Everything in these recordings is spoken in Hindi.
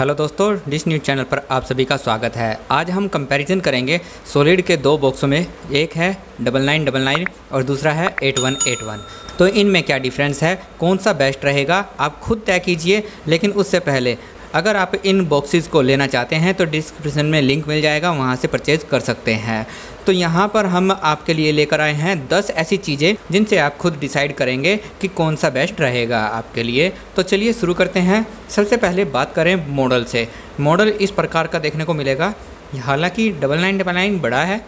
हेलो दोस्तों, डिश न्यूज़ चैनल पर आप सभी का स्वागत है। आज हम कंपैरिजन करेंगे सॉलिड के दो बॉक्सों में, एक है 9999 और दूसरा है 8181। तो इनमें क्या डिफरेंस है, कौन सा बेस्ट रहेगा, आप खुद तय कीजिए। लेकिन उससे पहले अगर आप इन बॉक्सेस को लेना चाहते हैं तो डिस्क्रिप्शन में लिंक मिल जाएगा, वहाँ से परचेज़ कर सकते हैं। तो यहाँ पर हम आपके लिए लेकर आए हैं 10 ऐसी चीज़ें जिनसे आप खुद डिसाइड करेंगे कि कौन सा बेस्ट रहेगा आपके लिए। तो चलिए शुरू करते हैं। सबसे पहले बात करें मॉडल से। मॉडल इस प्रकार का देखने को मिलेगा, हालाँकि 9999 बड़ा है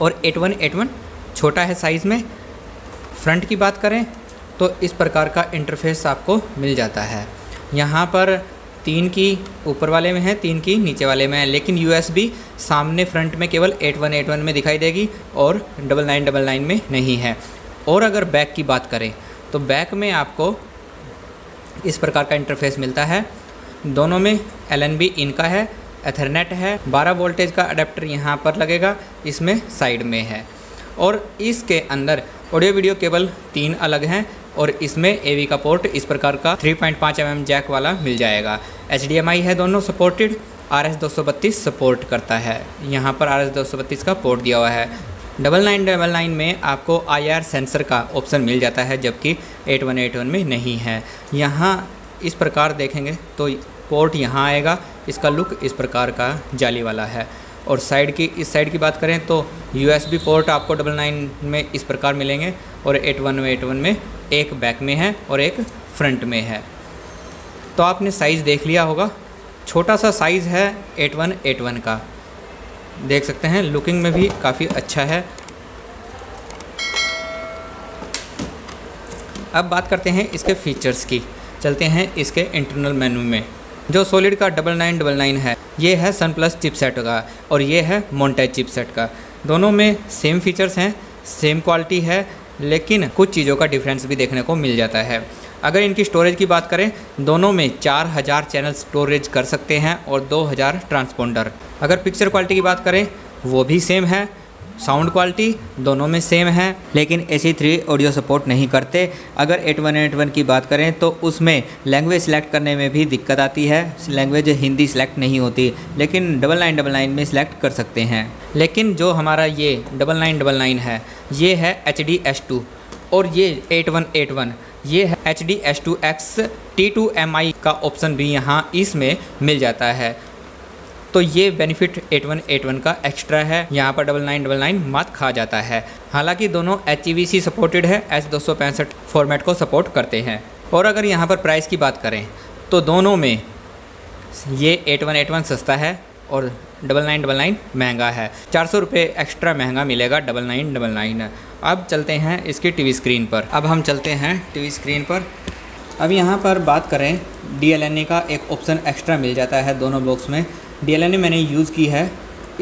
और 8181 छोटा है साइज़ में। फ्रंट की बात करें तो इस प्रकार का इंटरफेस आपको मिल जाता है। यहाँ पर 3 की ऊपर वाले में है, 3 की नीचे वाले में है, लेकिन USB सामने फ्रंट में केवल 8181 में दिखाई देगी और 9999 में नहीं है। और अगर बैक की बात करें तो बैक में आपको इस प्रकार का इंटरफेस मिलता है। दोनों में LNB इनका है, एथरनेट है, 12 वोल्टेज का अडेप्टर यहाँ पर लगेगा, इसमें साइड में है। और इसके अंदर ऑडियो वीडियो केबल 3 अलग हैं और इसमें AV का पोर्ट इस प्रकार का 3.5 mm जैक वाला मिल जाएगा। HDMI है, दोनों सपोर्टेड। RS-232 सपोर्ट करता है, यहाँ पर RS-232 का पोर्ट दिया हुआ है। 9999 में आपको IR सेंसर का ऑप्शन मिल जाता है, जबकि 8181 में नहीं है। यहाँ इस प्रकार देखेंगे तो पोर्ट यहाँ आएगा, इसका लुक इस प्रकार का जाली वाला है। और साइड की, इस साइड की बात करें तो USB पोर्ट आपको 9999 में इस प्रकार मिलेंगे और 8181 में एक बैक में है और एक फ्रंट में है। तो आपने साइज़ देख लिया होगा, छोटा सा साइज़ है 8181 का, देख सकते हैं। लुकिंग में भी काफ़ी अच्छा है। अब बात करते हैं इसके फीचर्स की। चलते हैं इसके इंटरनल मेन्यू में। जो सॉलिड का 9999 है, ये है सनप्लस चिपसेट का और ये है मोंटे चिपसेट का। दोनों में सेम फीचर्स हैं, सेम क्वालिटी है, लेकिन कुछ चीज़ों का डिफरेंस भी देखने को मिल जाता है। अगर इनकी स्टोरेज की बात करें, दोनों में 4000 चैनल स्टोरेज कर सकते हैं और 2000 ट्रांसपोंडर। अगर पिक्चर क्वालिटी की बात करें, वो भी सेम है। साउंड क्वालिटी दोनों में सेम है, लेकिन AC3 ऑडियो सपोर्ट नहीं करते। अगर 8181 की बात करें तो उसमें लैंग्वेज सिलेक्ट करने में भी दिक्कत आती है, लैंग्वेज हिंदी सिलेक्ट नहीं होती, लेकिन 9999 में सिलेक्ट कर सकते हैं। लेकिन जो हमारा ये 9999 है, ये है HDS2 और ये 8181 ये है HDS2X T2MI का ऑप्शन भी यहाँ इसमें मिल जाता है। तो ये बेनिफिट 8181 का एक्स्ट्रा है, यहाँ पर 9999 मात खा जाता है। हालांकि दोनों HEVC सपोर्टेड है, H265 फॉर्मेट को सपोर्ट करते हैं। और अगर यहाँ पर प्राइस की बात करें तो दोनों में ये 8181 सस्ता है और 9999 महंगा है। 400 रुपये एक्स्ट्रा महंगा मिलेगा 9999। अब चलते हैं इसकी TV स्क्रीन पर। अब हम चलते हैं TV स्क्रीन पर। अब यहाँ पर बात करें, DLNA का एक ऑप्शन एक्स्ट्रा मिल जाता है दोनों बॉक्स में। DLNA मैंने यूज़ की है,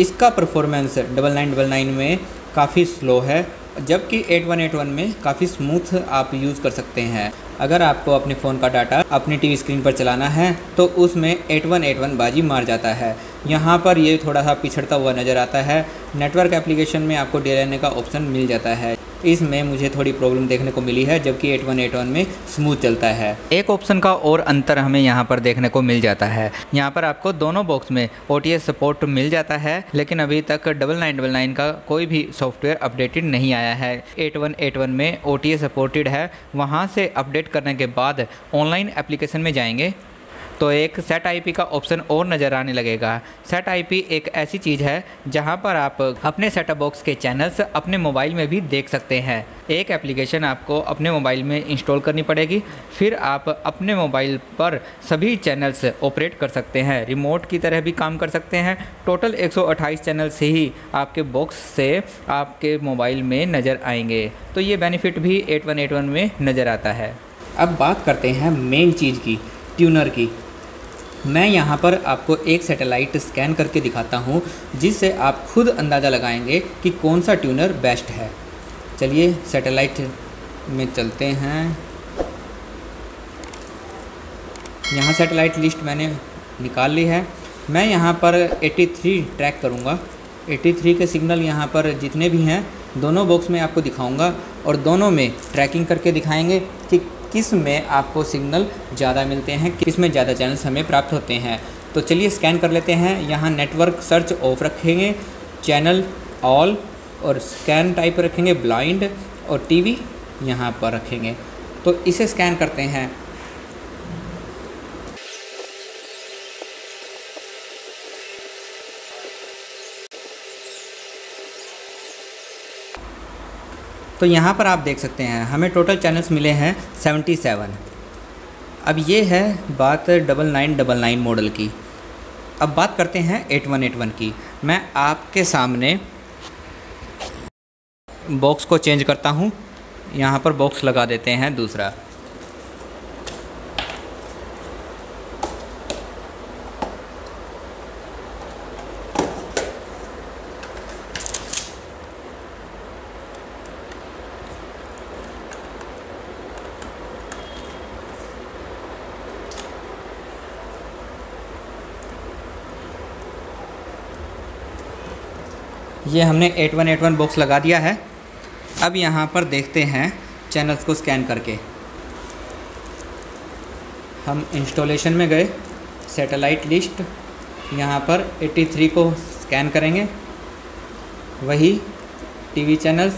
इसका परफॉर्मेंस 9999 में काफ़ी स्लो है, जबकि 8181 में काफ़ी स्मूथ आप यूज़ कर सकते हैं। अगर आपको अपने फ़ोन का डाटा अपनी TV स्क्रीन पर चलाना है तो उसमें 8181 बाजी मार जाता है। यहाँ पर ये थोड़ा सा पिछड़ता हुआ नज़र आता है। नेटवर्क एप्लीकेशन में आपको DLNA का ऑप्शन मिल जाता है, इसमें मुझे थोड़ी प्रॉब्लम देखने को मिली है, जबकि 8181 में स्मूथ चलता है। एक ऑप्शन का और अंतर हमें यहाँ पर देखने को मिल जाता है। यहाँ पर आपको दोनों बॉक्स में OTA सपोर्ट मिल जाता है, लेकिन अभी तक 9999 का कोई भी सॉफ्टवेयर अपडेटेड नहीं आया है। 8181 में OTA सपोर्टेड है, वहाँ से अपडेट करने के बाद ऑनलाइन एप्लीकेशन में जाएंगे तो एक SetIP का ऑप्शन और नज़र आने लगेगा। SetIP एक ऐसी चीज़ है जहां पर आप अपने सेटअप बॉक्स के चैनल्स अपने मोबाइल में भी देख सकते हैं। एक एप्लीकेशन आपको अपने मोबाइल में इंस्टॉल करनी पड़ेगी, फिर आप अपने मोबाइल पर सभी चैनल्स ऑपरेट कर सकते हैं, रिमोट की तरह भी काम कर सकते हैं। टोटल 128 चैनल्स ही आपके बॉक्स से आपके मोबाइल में नज़र आएंगे। तो ये बेनिफिट भी 8181 में नज़र आता है। अब बात करते हैं मेन चीज़ की, ट्यूनर की। मैं यहाँ पर आपको एक सैटेलाइट स्कैन करके दिखाता हूँ, जिससे आप खुद अंदाज़ा लगाएंगे कि कौन सा ट्यूनर बेस्ट है। चलिए सैटेलाइट में चलते हैं। यहाँ सैटेलाइट लिस्ट मैंने निकाल ली है। मैं यहाँ पर 83 ट्रैक करूँगा। 83 के सिग्नल यहाँ पर जितने भी हैं दोनों बॉक्स में आपको दिखाऊँगा और दोनों में ट्रैकिंग करके दिखाएंगे कि किस में आपको सिग्नल ज़्यादा मिलते हैं, किस में ज़्यादा चैनल्स हमें प्राप्त होते हैं। तो चलिए स्कैन कर लेते हैं। यहाँ नेटवर्क सर्च ऑफ रखेंगे, चैनल ऑल और स्कैन टाइप रखेंगे ब्लाइंड और टीवी यहाँ पर रखेंगे। तो इसे स्कैन करते हैं। तो यहाँ पर आप देख सकते हैं हमें टोटल चैनल्स मिले हैं 77। अब ये है बात 9999 मॉडल की। अब बात करते हैं 8181 की। मैं आपके सामने बॉक्स को चेंज करता हूँ, यहाँ पर बॉक्स लगा देते हैं दूसरा। ये हमने 8181 बॉक्स लगा दिया है। अब यहाँ पर देखते हैं चैनल्स को स्कैन करके। हम इंस्टॉलेशन में गए, सैटेलाइट लिस्ट, यहाँ पर 83 को स्कैन करेंगे, वही टीवी चैनल्स,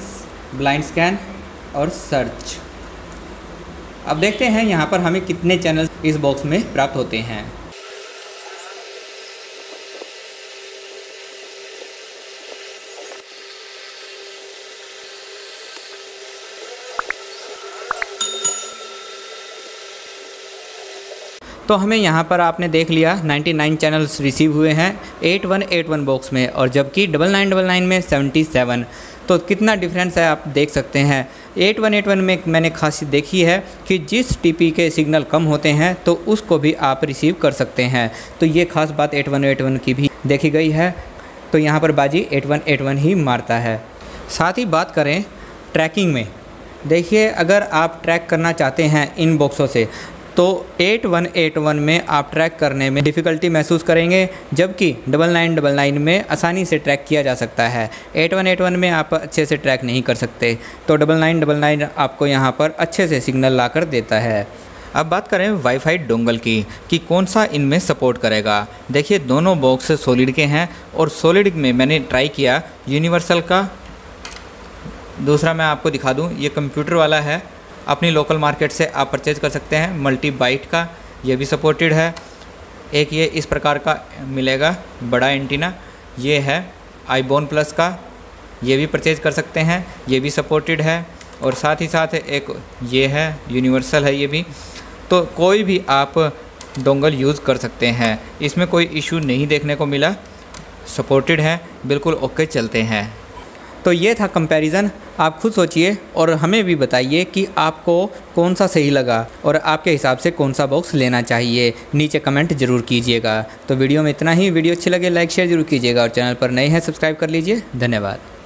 ब्लाइंड स्कैन और सर्च। अब देखते हैं यहाँ पर हमें कितने चैनल्स इस बॉक्स में प्राप्त होते हैं। तो हमें यहाँ पर आपने देख लिया 99 चैनल्स रिसीव हुए हैं 8181 बॉक्स में, और जबकि 9999 में 77। तो कितना डिफरेंस है आप देख सकते हैं। 8181 में मैंने खासियत देखी है कि जिस टीपी के सिग्नल कम होते हैं तो उसको भी आप रिसीव कर सकते हैं। तो ये खास बात 8181 की भी देखी गई है। तो यहाँ पर बाजी 8181 ही मारता है। साथ ही बात करें ट्रैकिंग में, देखिए अगर आप ट्रैक करना चाहते हैं इन बॉक्सों से तो 8181 में आप ट्रैक करने में डिफ़िकल्टी महसूस करेंगे, जबकि 9999 में आसानी से ट्रैक किया जा सकता है। 8181 में आप अच्छे से ट्रैक नहीं कर सकते, तो 9999 आपको यहाँ पर अच्छे से सिग्नल ला कर देता है। अब बात करें वाईफाई डोंगल की कि कौन सा इनमें सपोर्ट करेगा। देखिए दोनों बॉक्स सॉलिड के हैं और सॉलिड में मैंने ट्राई किया यूनिवर्सल का। दूसरा मैं आपको दिखा दूँ, ये कंप्यूटर वाला है, अपनी लोकल मार्केट से आप परचेज कर सकते हैं। मल्टी बाइट का ये भी सपोर्टेड है। एक ये इस प्रकार का मिलेगा बड़ा एंटीना, ये है आईबोन प्लस का, ये भी परचेज कर सकते हैं, ये भी सपोर्टेड है। और साथ ही साथ एक ये है यूनिवर्सल है ये भी। तो कोई भी आप डोंगल यूज़ कर सकते हैं, इसमें कोई इशू नहीं देखने को मिला, सपोर्टेड है, बिल्कुल ओके चलते हैं। तो ये था कंपैरिजन। आप खुद सोचिए और हमें भी बताइए कि आपको कौन सा सही लगा और आपके हिसाब से कौन सा बॉक्स लेना चाहिए। नीचे कमेंट जरूर कीजिएगा। तो वीडियो में इतना ही। वीडियो अच्छी लगे लाइक शेयर जरूर कीजिएगा और चैनल पर नए हैं सब्सक्राइब कर लीजिए। धन्यवाद।